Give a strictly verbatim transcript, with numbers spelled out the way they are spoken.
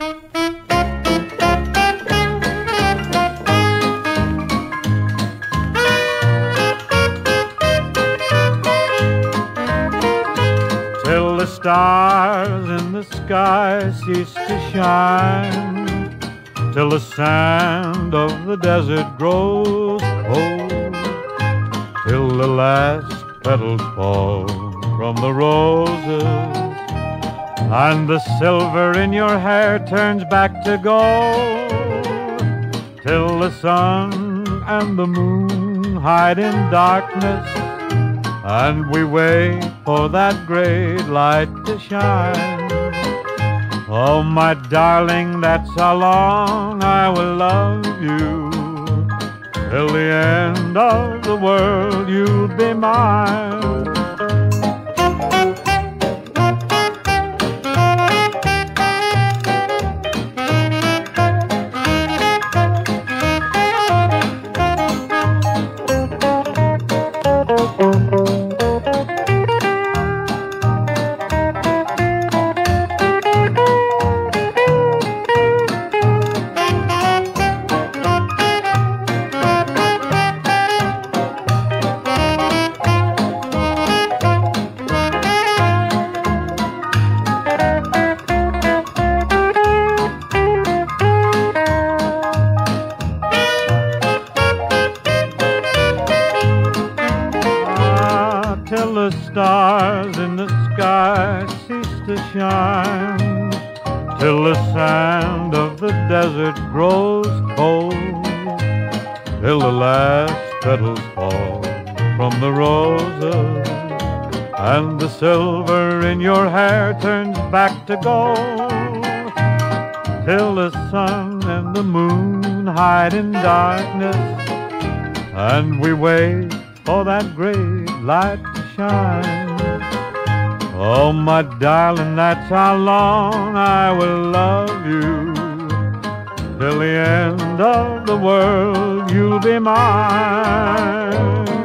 Till the stars in the sky cease to shine, till the sand of the desert grows cold, till the last petals fall from the roses, and the silver in your hair turns back to gold, till the sun and the moon hide in darkness, and we wait for that great light to shine. Oh, my darling, that's how long I will love you. Till the end of the world, you'll be mine. Till the stars in the sky cease to shine, till the sand of the desert grows cold, till the last petals fall from the roses, and the silver in your hair turns back to gold, till the sun and the moon hide in darkness, and we wait for that great light to shine. Oh, my darling, that's how long I will love you. Till the end of the world, you'll be mine.